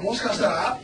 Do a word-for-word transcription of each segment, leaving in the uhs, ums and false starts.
もしかしたら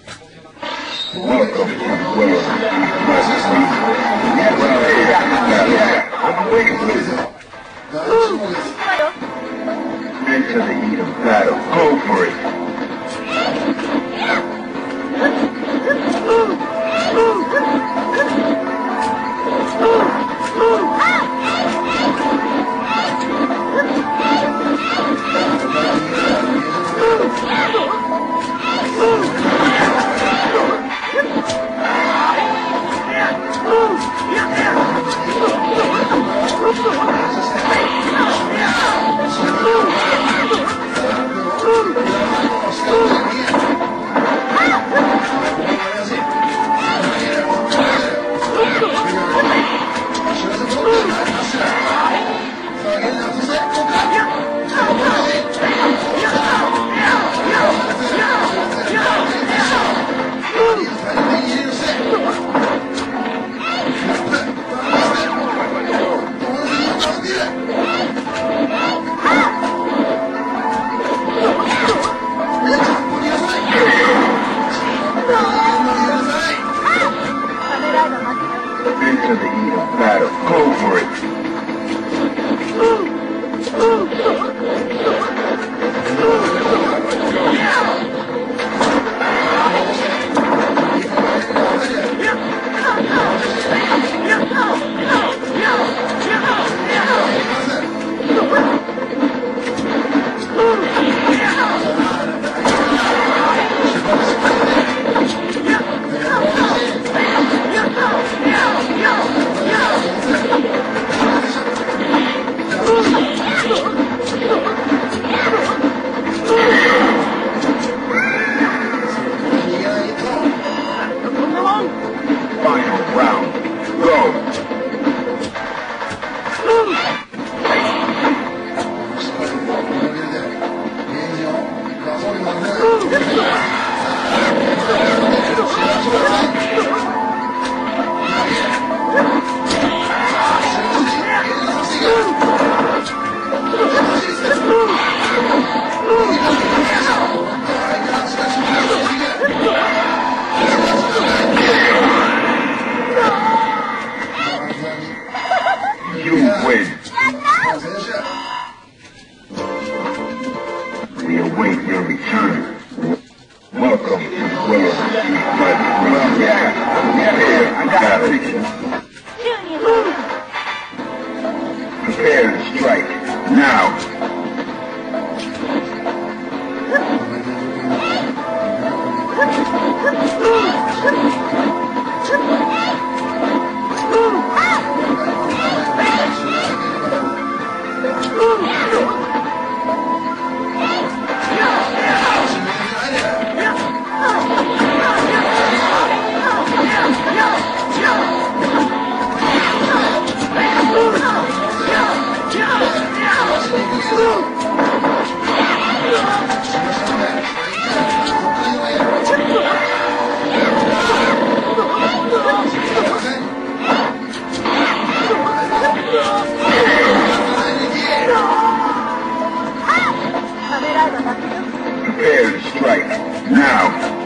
To the heat of battle, go for it. We await your return. Welcome to the world of the battle. Prepare to strike now. Prepare to strike now.